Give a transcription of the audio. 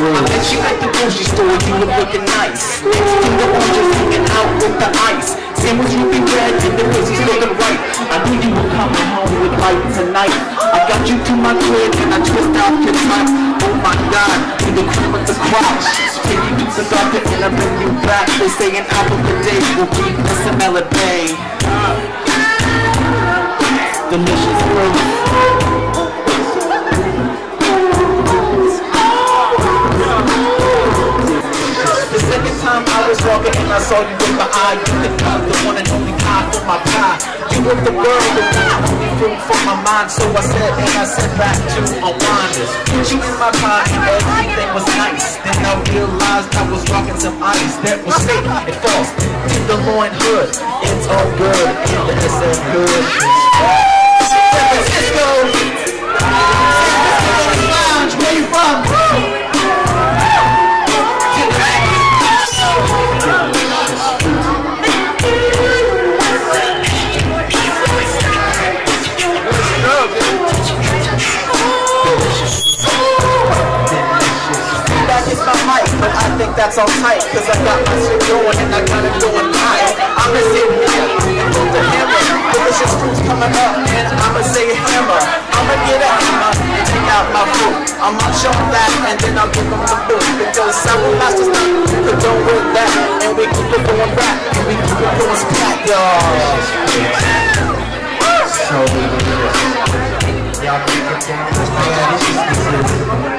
I met you at the bougie store, you look looking nice. Next thing you know, I'm just hanging out with the ice. Same as you be red and the pussy's looking right. I knew you were coming home with light tonight. I got you to my crib and I twist out your tights. Oh my god, you the cream with the crotch. Take you to the doctor and I bring you back. They say an apple per day will keep the smell at bay. Delicious fruit. I was walking and I saw you with my eye. You could love the one and only eye for my pie. You with the world, the only room for my mind. So I said, and I said back to unwind. Put you in my pie and everything was nice. Then I realized I was rocking some ice that was safe and false. In the loin hood, it's all good. In the SF hood, San Francisco, Lounge, where you from? That's all tight, cause I got my shit going and I got it going high. I'ma say yeah, and put the hammer. Delicious fruits coming up and I'ma say hammer. I'ma get a hammer and take out my food. I'ma show that and then I'll give them the food. Because Sourmash Lite could go with that. And we keep it going back and we keep it going back, y'all. So y'all keep it going back.